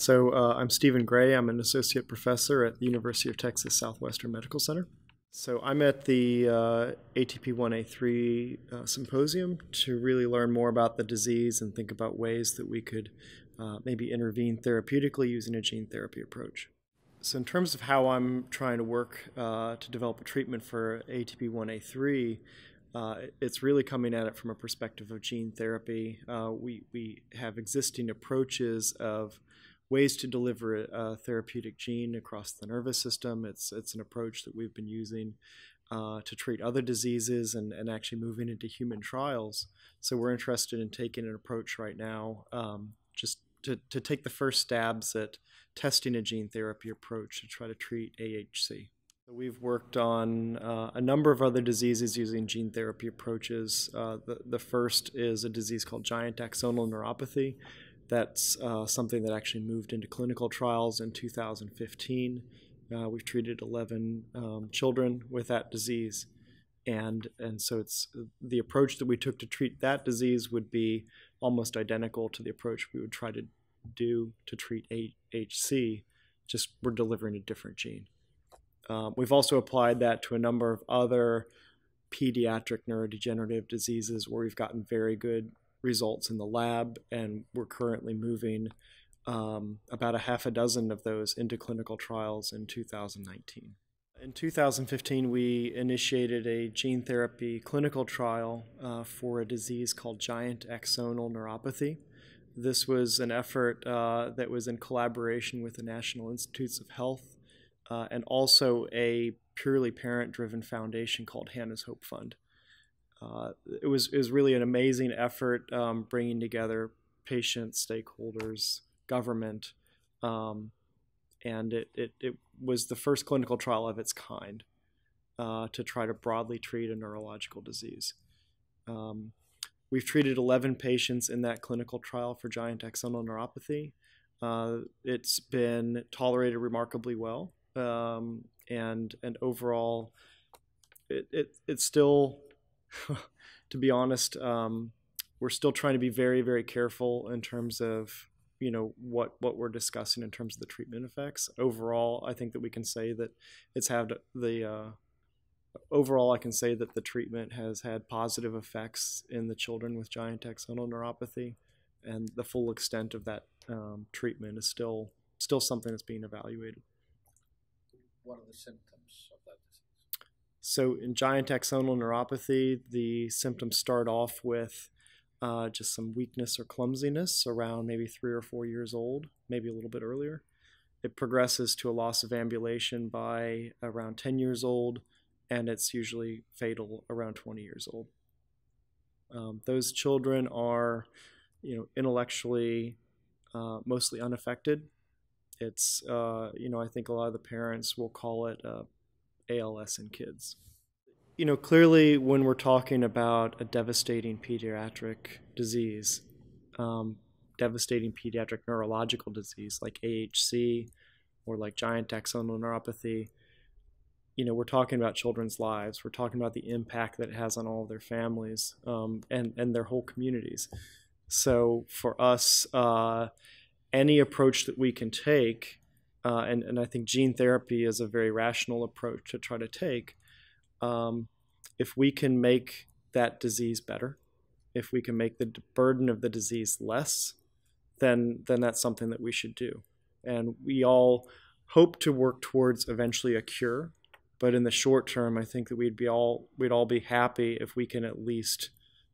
So I'm Steven Gray. I'm an associate professor at the University of Texas Southwestern Medical Center. So I'm at the ATP1A3 symposium to really learn more about the disease and think about ways that we could maybe intervene therapeutically using a gene therapy approach. So in terms of how I'm trying to work to develop a treatment for ATP1A3, it's really coming at it from a perspective of gene therapy. We have existing approaches of ways to deliver a therapeutic gene across the nervous system. It's an approach that we've been using to treat other diseases and actually moving into human trials. So we're interested in taking an approach right now just to take the first stabs at testing a gene therapy approach to try to treat AHC. We've worked on a number of other diseases using gene therapy approaches. The first is a disease called giant axonal neuropathy. That's something that actually moved into clinical trials in 2015. We've treated 11 children with that disease. And so it's the approach that we took to treat that disease would be almost identical to the approach we would try to do to treat AHC, just we're delivering a different gene. We've also applied that to a number of other pediatric neurodegenerative diseases where we've gotten very good results in the lab, and we're currently moving about 6 of those into clinical trials in 2019. In 2015, we initiated a gene therapy clinical trial for a disease called giant axonal neuropathy. This was an effort that was in collaboration with the National Institutes of Health, and also a purely parent-driven foundation called Hannah's Hope Fund. It was really an amazing effort bringing together patients, stakeholders, government, and it was the first clinical trial of its kind to try to broadly treat a neurological disease. We've treated 11 patients in that clinical trial for giant axonal neuropathy. It's been tolerated remarkably well. And overall, it's still, to be honest, we're still trying to be very, very careful in terms of, you know, what we're discussing in terms of the treatment effects. Overall, I think that we can say that it's had the, overall I can say that the treatment has had positive effects in the children with giant axonal neuropathy, and the full extent of that treatment is still something that's being evaluated. What are the symptoms of that disease? So in giant axonal neuropathy, the symptoms start off with just some weakness or clumsiness around maybe 3 or 4 years old, maybe a little bit earlier. It progresses to a loss of ambulation by around 10 years old, and it's usually fatal around 20 years old. Those children are, you know, intellectually mostly unaffected. It's, you know, I think a lot of the parents will call it ALS in kids. You know, clearly when we're talking about a devastating pediatric disease, devastating pediatric neurological disease like AHC or like giant axonal neuropathy, you know, we're talking about children's lives. We're talking about the impact that it has on all of their families and their whole communities. So for us, any approach that we can take, and I think gene therapy is a very rational approach to try to take, if we can make that disease better, if we can make the burden of the disease less, then that's something that we should do. And we all hope to work towards eventually a cure, but in the short term, I think that we'd all be happy if we can at least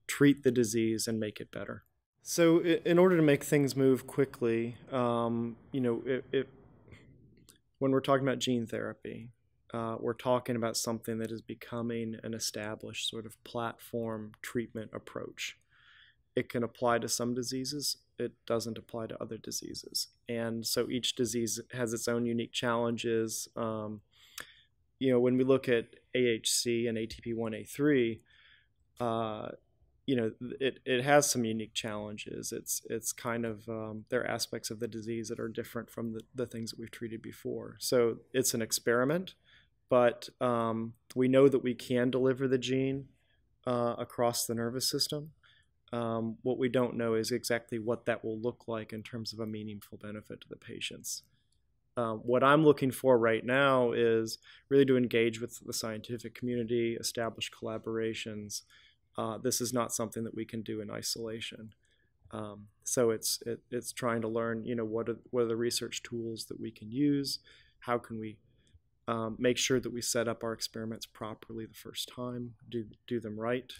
treat the disease and make it better. So in order to make things move quickly, you know, when we're talking about gene therapy, we're talking about something that is becoming an established sort of platform treatment approach. It can apply to some diseases. It doesn't apply to other diseases. And so each disease has its own unique challenges. You know, when we look at AHC and ATP1A3, you know, it has some unique challenges. It's kind of, there are aspects of the disease that are different from the things that we've treated before. So it's an experiment, but we know that we can deliver the gene across the nervous system. What we don't know is exactly what that will look like in terms of a meaningful benefit to the patients. What I'm looking for right now is really to engage with the scientific community, establish collaborations. This is not something that we can do in isolation. So it's trying to learn, what are the research tools that we can use? How can we make sure that we set up our experiments properly the first time, do them right?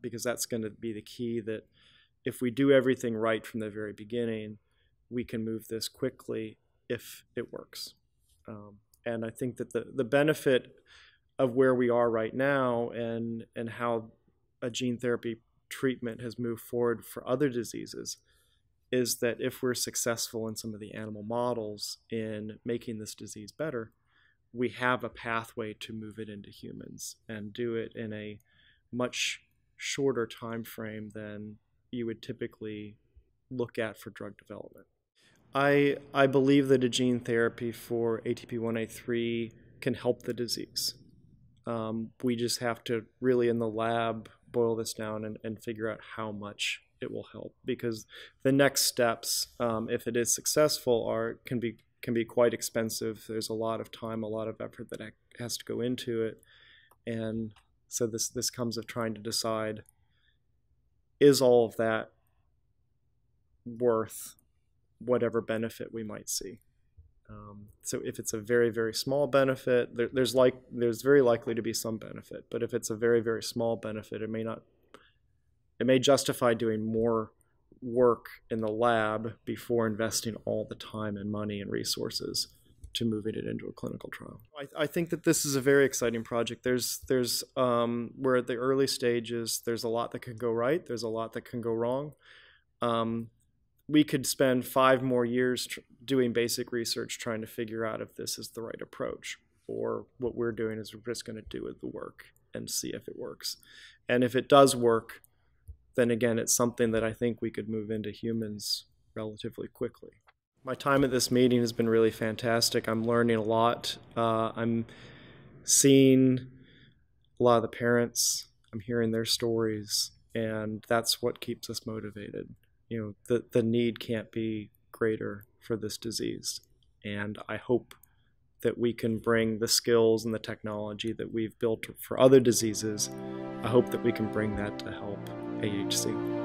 Because that's going to be the key, that if we do everything right from the very beginning, we can move this quickly if it works. And I think that the benefit of where we are right now and how a gene therapy treatment has moved forward for other diseases is that if we're successful in some of the animal models in making this disease better, we have a pathway to move it into humans and do it in a much shorter time frame than you would typically look at for drug development. I believe that a gene therapy for ATP1A3 can help the disease. We just have to really in the lab boil this down and figure out how much it will help, because the next steps, if it is successful, can be quite expensive. There's a lot of time, a lot of effort that has to go into it, and so this comes of trying to decide, is all of that worth whatever benefit we might see? So if it's a very, very small benefit, there's very likely to be some benefit. But if it's a very, very small benefit, it may justify doing more work in the lab before investing all the time and money and resources to moving it into a clinical trial. I think that this is a very exciting project. We're at the early stages. There's a lot that can go right. There's a lot that can go wrong. We could spend 5 more years doing basic research trying to figure out if this is the right approach, or what we're doing is we're just going to do the work and see if it works. And if it does work, then again, it's something that I think we could move into humans relatively quickly. My time at this meeting has been really fantastic. I'm learning a lot. I'm seeing a lot of the parents. I'm hearing their stories, and that's what keeps us motivated. The need can't be greater for this disease, and I hope that we can bring the skills and the technology that we've built for other diseases. I hope that we can bring that to help AHC.